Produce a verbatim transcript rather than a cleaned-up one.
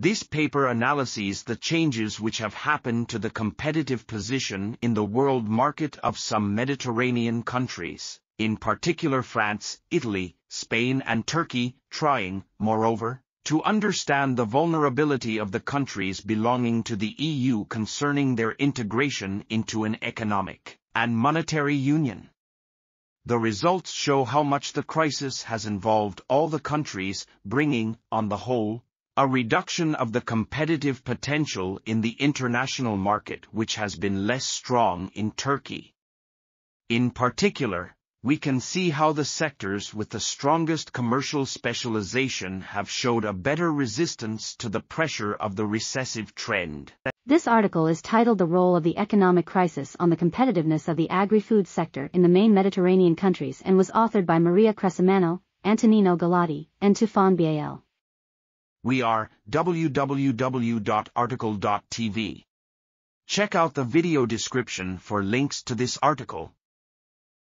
This paper analyses the changes which have happened to the competitive position in the world market of some Mediterranean countries, in particular France, Italy, Spain and Turkey, trying, moreover, to understand the vulnerability of the countries belonging to the E U concerning their integration into an economic and monetary union. The results show how much the crisis has involved all the countries, bringing, on the whole, a reduction of the competitive potential in the international market, which has been less strong in Turkey. In particular, we can see how the sectors with the strongest commercial specialization have showed a better resistance to the pressure of the recessive trend. This article is titled "The Role of the Economic Crisis on the Competitiveness of the Agri-Food Sector in the Main Mediterranean Countries" and was authored by Maria Crescimanno, Antonino Galati, and Tufan Bal. We are w w w dot article dot t v. Check out the video description for links to this article.